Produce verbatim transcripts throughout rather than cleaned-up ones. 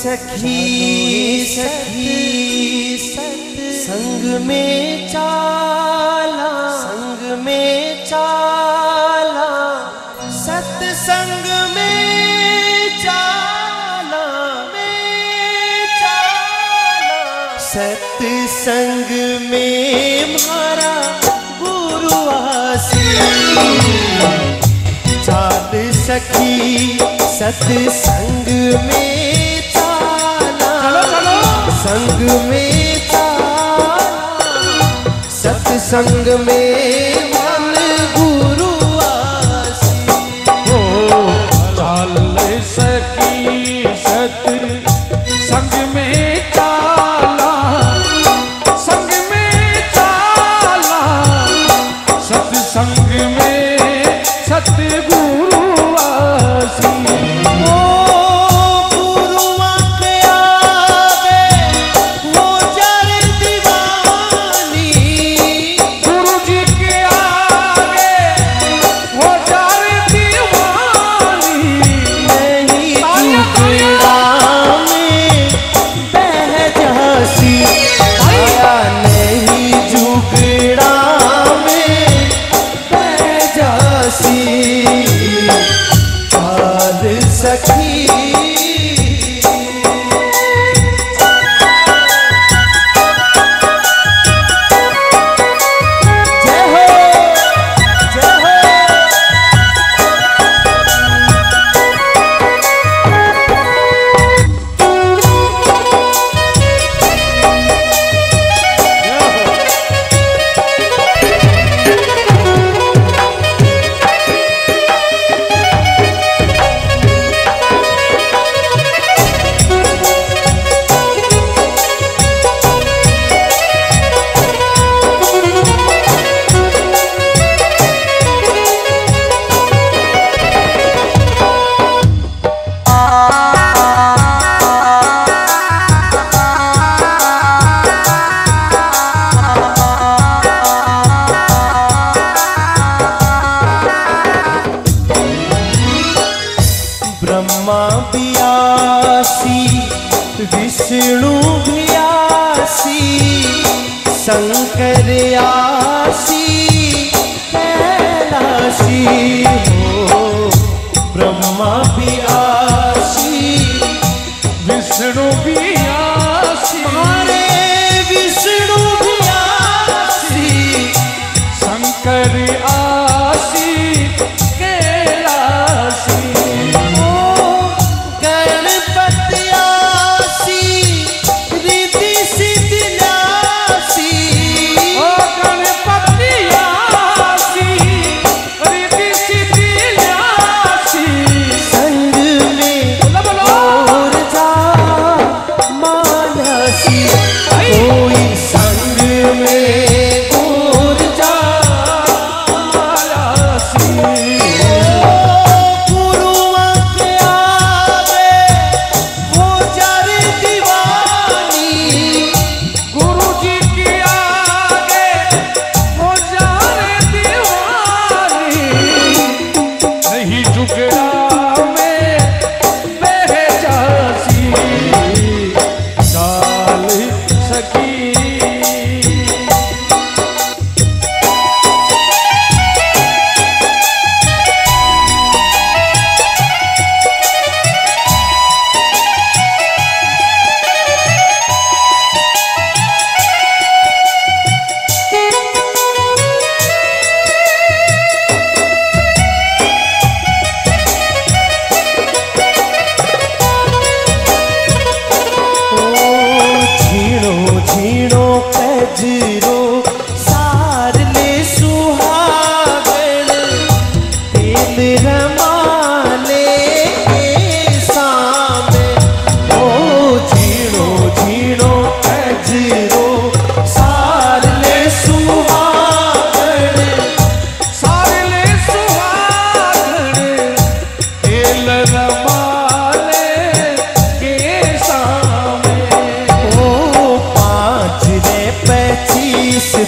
सखी सखी संग में चाला संग में चाला सत्संग में चाला में चाला सत्संग में मारा गुरु आसी चाल सखी सत्संग में चाला संग में संग में मन गुरु आसी हो चाल सखी सत संग में चाला संग में चाला सत संग में सत गुरु आसी हो विष्णु भियासी शंकर आसी कैलासी हो ब्रह्मा भियासी विष्णु भियासी हमारे विष्णु भियासी शंकर आसी कैलासी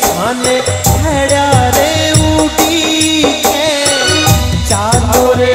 थाने खड़ा रे उठी है चारों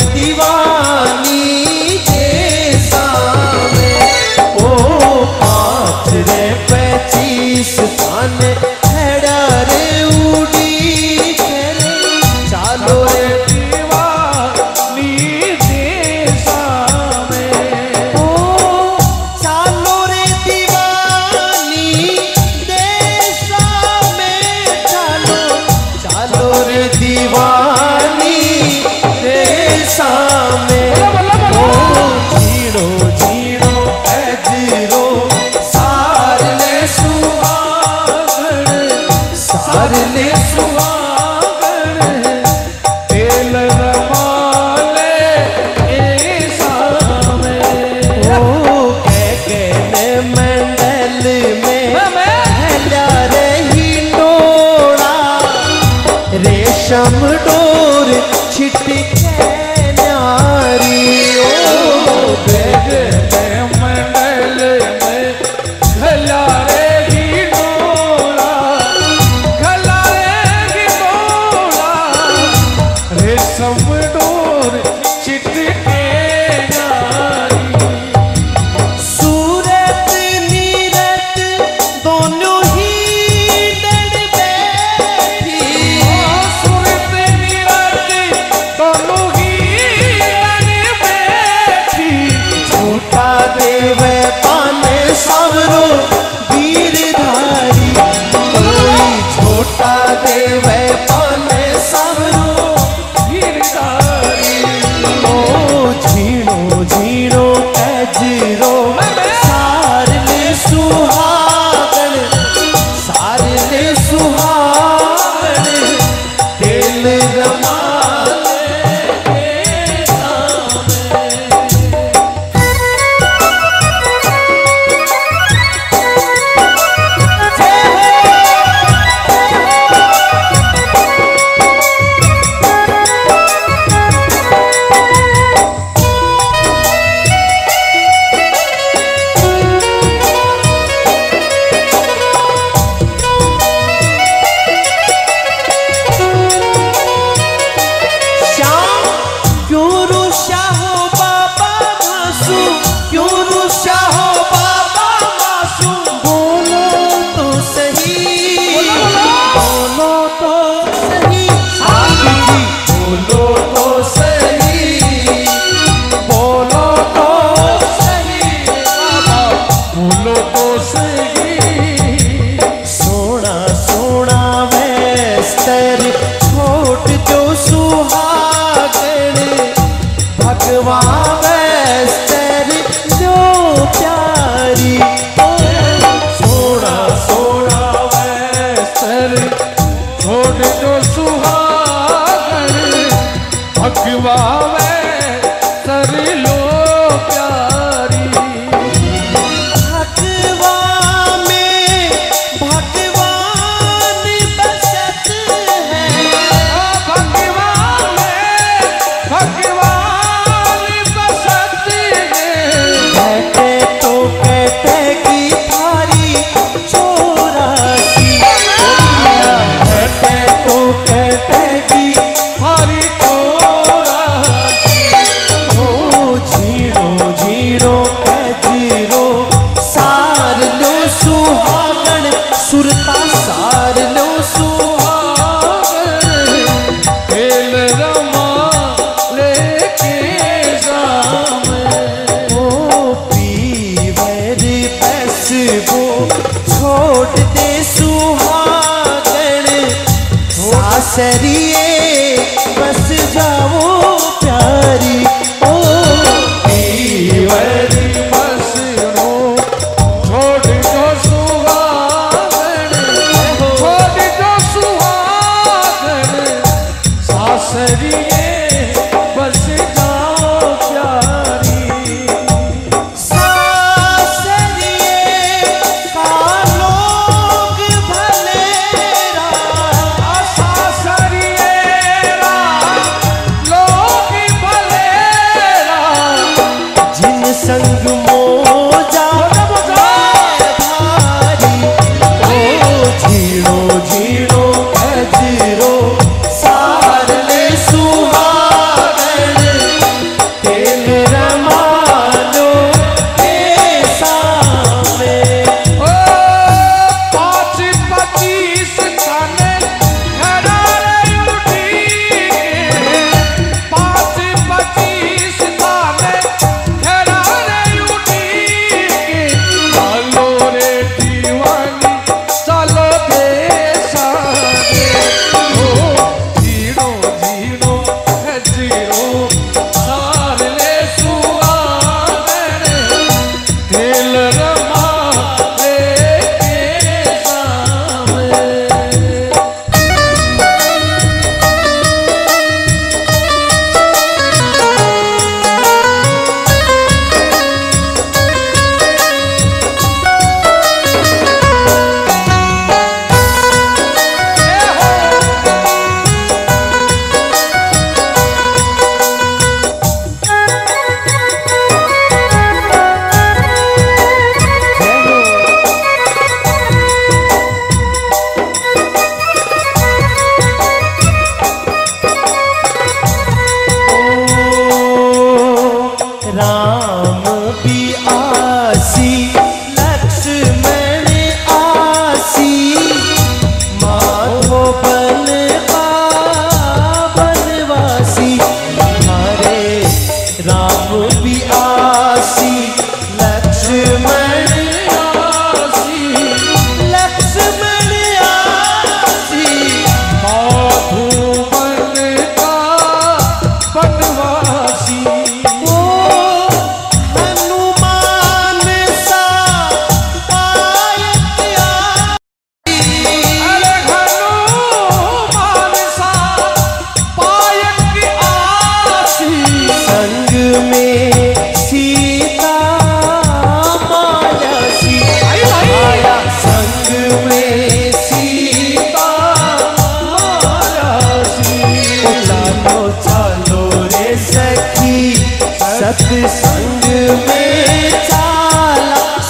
सत्संग में चला,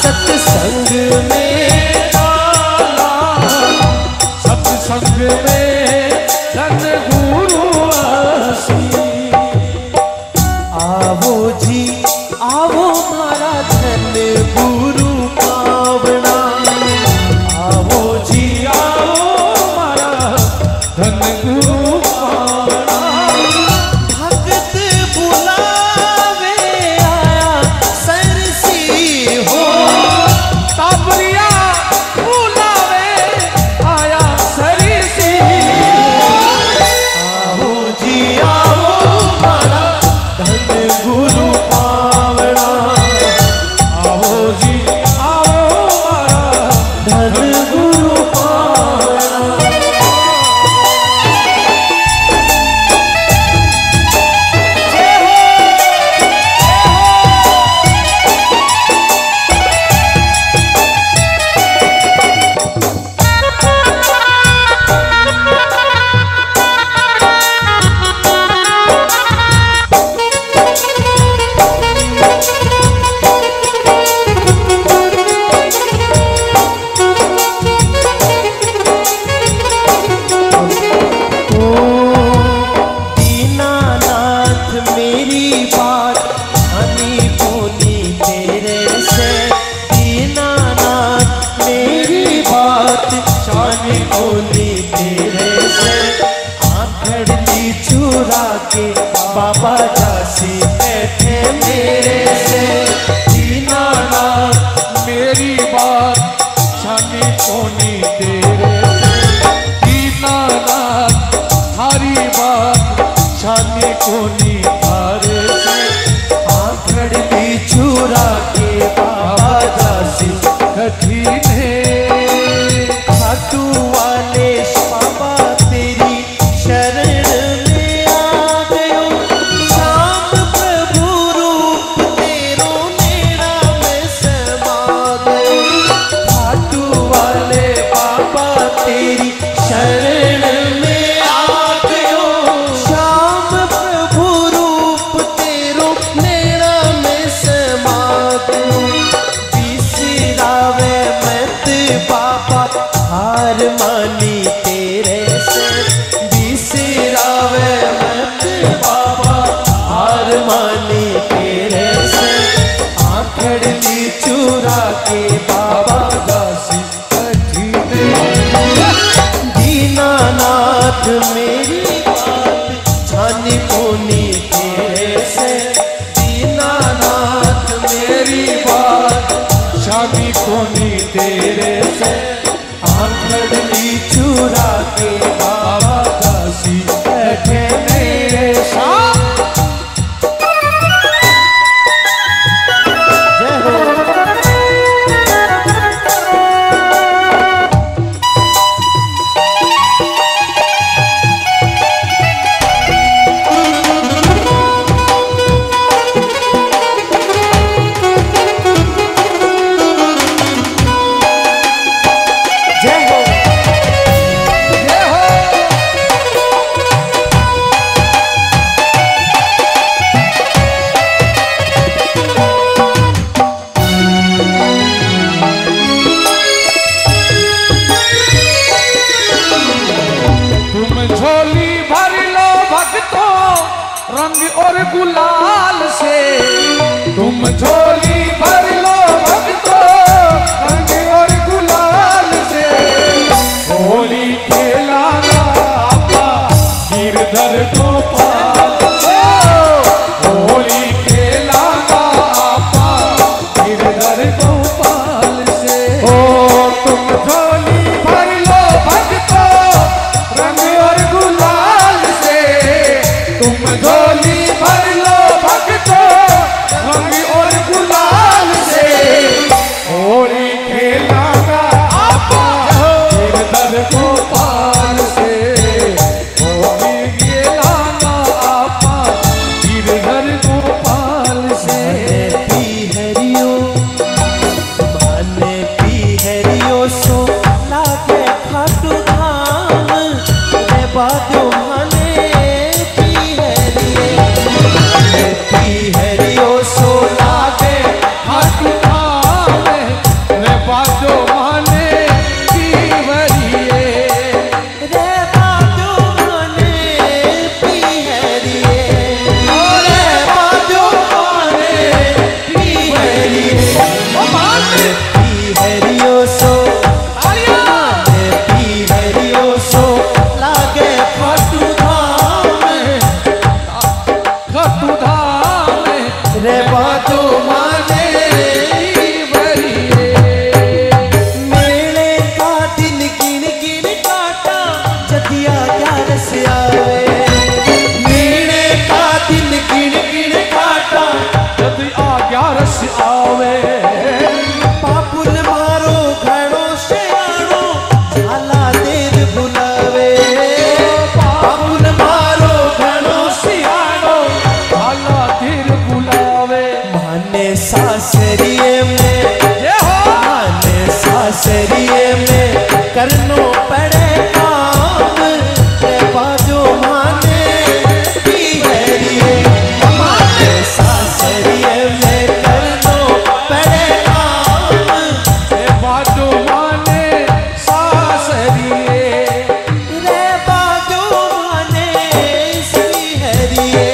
सत्संग में चला, सत्संग में सतगुरु आसी। आवो जी आवो मारा धन गुरु पावना, आवो जी आवो मारा धन गुरु पावना। भगत बुलावे आया सरसी हो, तापरिया बुलावे आया सरसी हो। आवो जी आवो मारा धन गुरु पावना, आवो जी आवो मारा धन गुरु पावना। बाबा दासी बैठे मेरे से, जीना ना मेरी बात छानी कोनी तेरे से, जीना ना थारी बात छानी कोनी थारे से। आंखड़ भी चुरा के बाबा दासी कठी में, खाटू वाले बाबा तेरी शरण के बाबा दासी कठी में, दीनानाथ मेरी बात छानी कोनी तेरे से, दीनानाथ मेरी बात छानी कोनी तेरे से। आंखड़ी चुरा के बाबा दासी बैठे मेरे साथ। रंग और गुलाल से तुम झोली भर लो भक्तो, रंग और गुलाल से। होली खेलाना आपा गिरधर गोपाल से, होली खेलाना आपा गिरधर गोपाल से। ओ तुम झोली भर लो भक्तो, रंग और गुलाल से, तुम झोली भर लो भक्तों सासरिए में, आने सासरिए में करनो पड़े काम, बाजो माने की हरिए, हमारे सासरिए में करनो पड़े काम, बाजो माने सासरिए रे, बाजो माने श्री हरिए।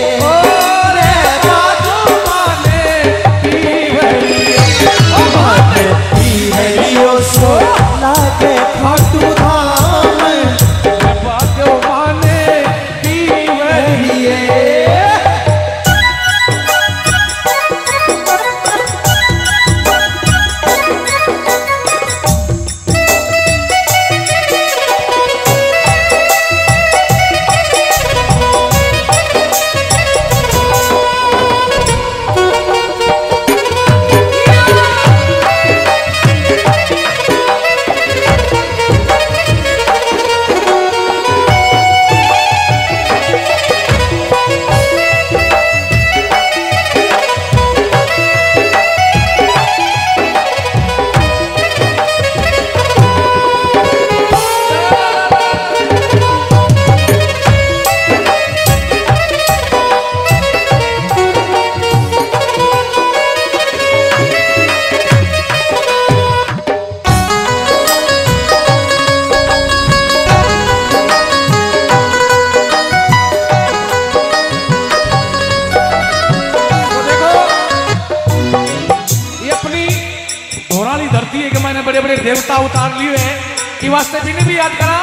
बड़े बड़े देवता उतार लिए हैं कि वास्ते भी नहीं भी याद करा।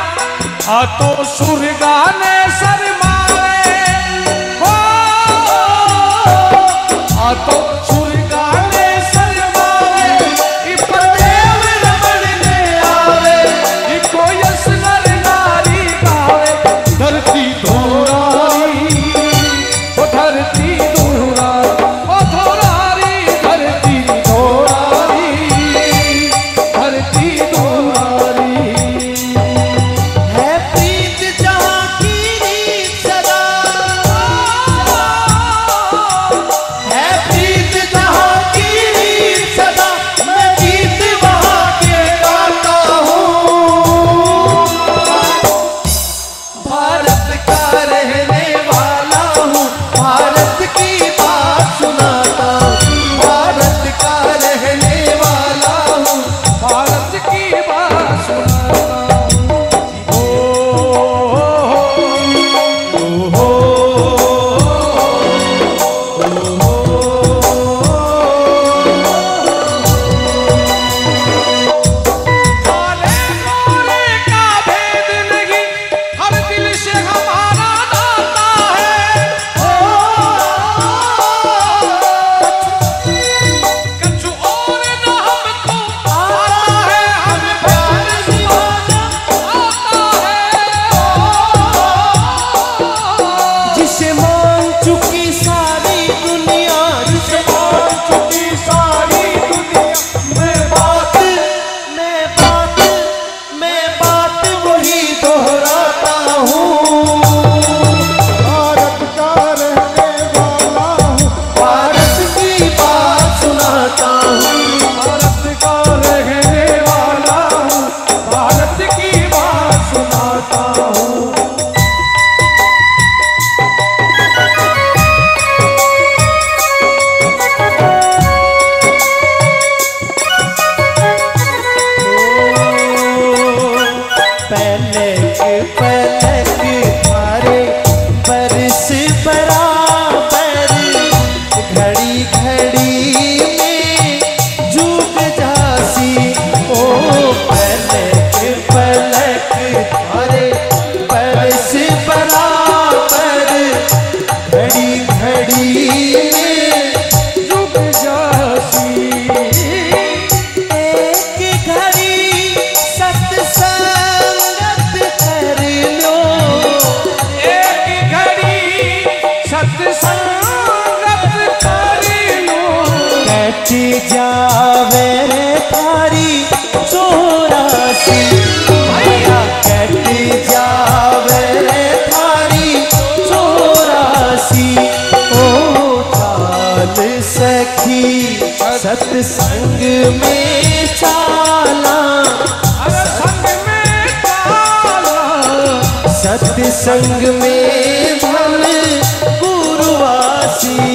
हाथों सुरगाने शर्माए हो, हाथों सुरगाने शर्माए, इपर देव रमण ने आवे, इको यश नर नारी गावे, धरती धोराई ओ धरती धोरा ओ धोरारी धरती धोरा सखी। सत्संग में चाला, सत्संग में चाला, सत्संग में भल गुरुवासी।